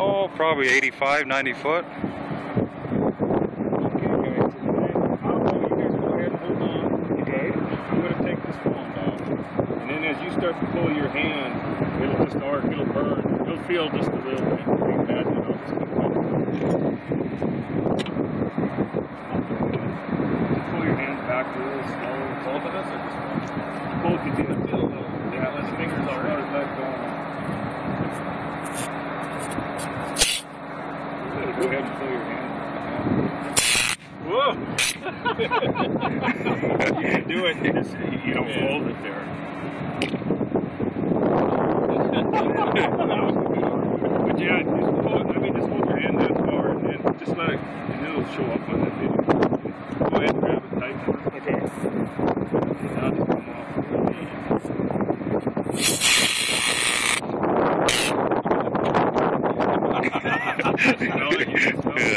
Oh, probably 85, 90 foot. Start to pull your hand, it'll just arc, it'll burn, it'll feel just a little bit bad, you know, it's going to pull your hand back a little slow. Both of us are just both could do it a little, yeah, unless fingers are right back going. Go ahead and pull your hand. Whoa! You can do it, you don't hold it there. But yeah, just hold, I mean, just hold your hand that far and just let it, and it'll show up on that video. Go ahead and grab it tight. Okay. And now just come off. No, you just